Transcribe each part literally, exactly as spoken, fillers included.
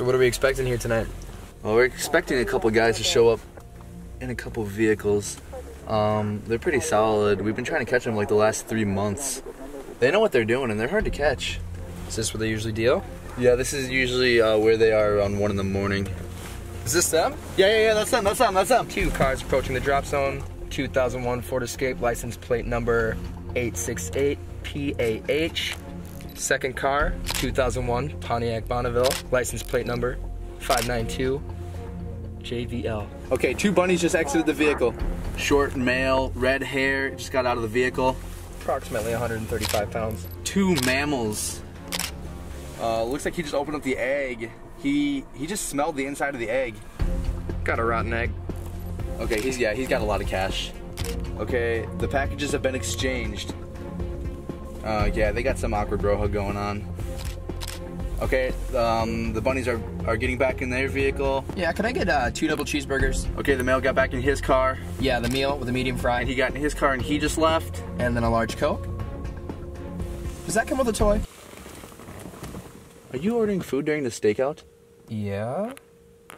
So what are we expecting here tonight? Well, we're expecting a couple guys to show up in a couple vehicles. Um, they're pretty solid. We've been trying to catch them like the last three months. They know what they're doing, and they're hard to catch. Is this where they usually deal? Yeah, this is usually uh, where they are around one in the morning. Is this them? Yeah, yeah, yeah, that's them, that's them, that's them. Two cars approaching the drop zone. two thousand one Ford Escape, license plate number eight six eight P A H. Second car, two thousand one Pontiac Bonneville, license plate number five nine two J V L. Okay, two bunnies just exited the vehicle. Short male, red hair, just got out of the vehicle. Approximately one hundred thirty-five pounds. Two mammals. Uh, looks like he just opened up the egg. He he just smelled the inside of the egg. Got a rotten egg. Okay, he's yeah, he's got a lot of cash. Okay, the packages have been exchanged. Uh, yeah, they got some awkward bro-hug going on. Okay, um, the bunnies are, are getting back in their vehicle. Yeah, can I get uh, two double cheeseburgers? Okay, the male got back in his car. Yeah, the meal with a medium fry. And he got in his car and he just left. And then a large Coke. Does that come with a toy? Are you ordering food during the stakeout? Yeah.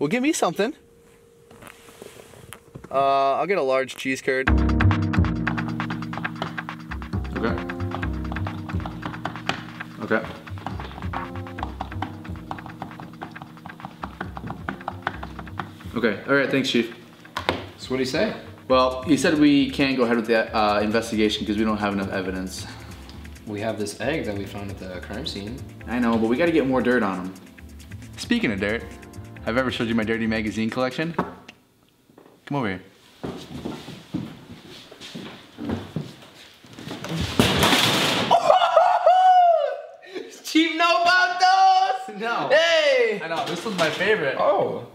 Well, give me something. Uh, I'll get a large cheese curd. Okay. Okay. Okay, all right, thanks, Chief. So what did he say? Well, he said we can't go ahead with the uh, investigation because we don't have enough evidence. We have this egg that we found at the crime scene. I know, but we gotta get more dirt on him. Speaking of dirt, have I ever showed you my dirty magazine collection? Come over here. Chief know about those? No. Hey! I know, this was my favorite. Oh.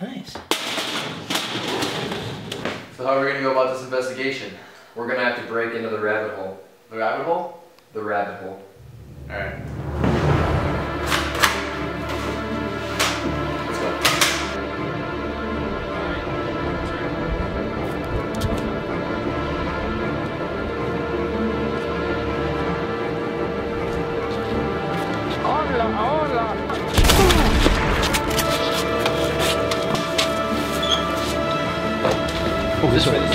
Nice. So how are we going to go about this investigation? We're going to have to break into the rabbit hole. The rabbit hole? The rabbit hole. All right. Let's go. Hola, hola. Oh, this way.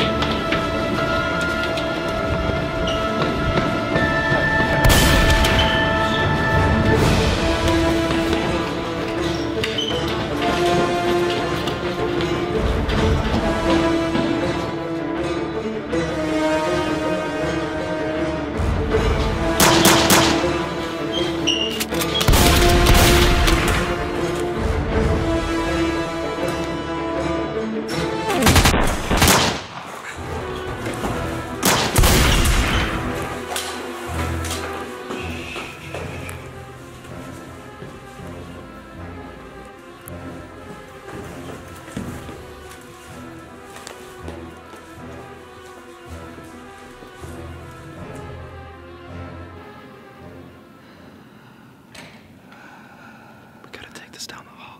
Down the hall.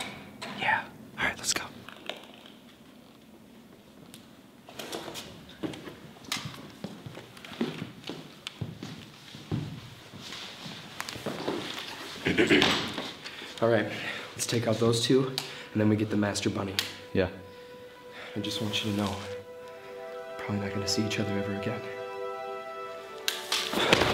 Yeah. All right, let's go. All right, let's take out those two, and then we get the master bunny. Yeah. I just want you to know, probably not going to see each other ever again.